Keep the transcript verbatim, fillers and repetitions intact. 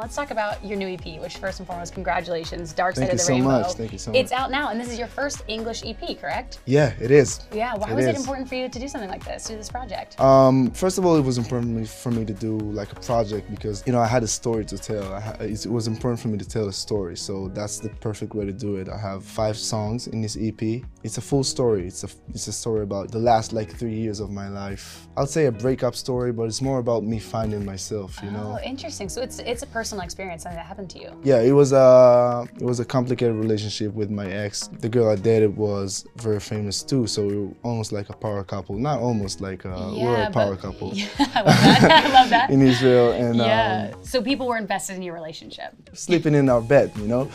Let's talk about your new E P, which first and foremost, congratulations, Dark Side of the Rainbow. Thank you so much, thank you so much. It's out now, and this is your first English E P, correct? Yeah, it is. Yeah, why was it important for you to do something like this, do this project? Um, first of all, it was important for me to do like a project because, you know, I had a story to tell. I it was important for me to tell a story, so that's the perfect way to do it. I have five songs in this E P. It's a full story. It's a, it's a story about the last like three years of my life. I'll say a breakup story, but it's more about me finding myself, you know? Oh, interesting. So it's it's a personal experience, something that happened to you. Yeah, it was a, it was a complicated relationship with my ex. The girl I dated was very famous too, so we were almost like a power couple. Not almost like a, yeah, we were a power but, couple. Yeah, I love that. I love that. In Israel. And, yeah. Um, so people were invested in your relationship. Sleeping in our bed, you know?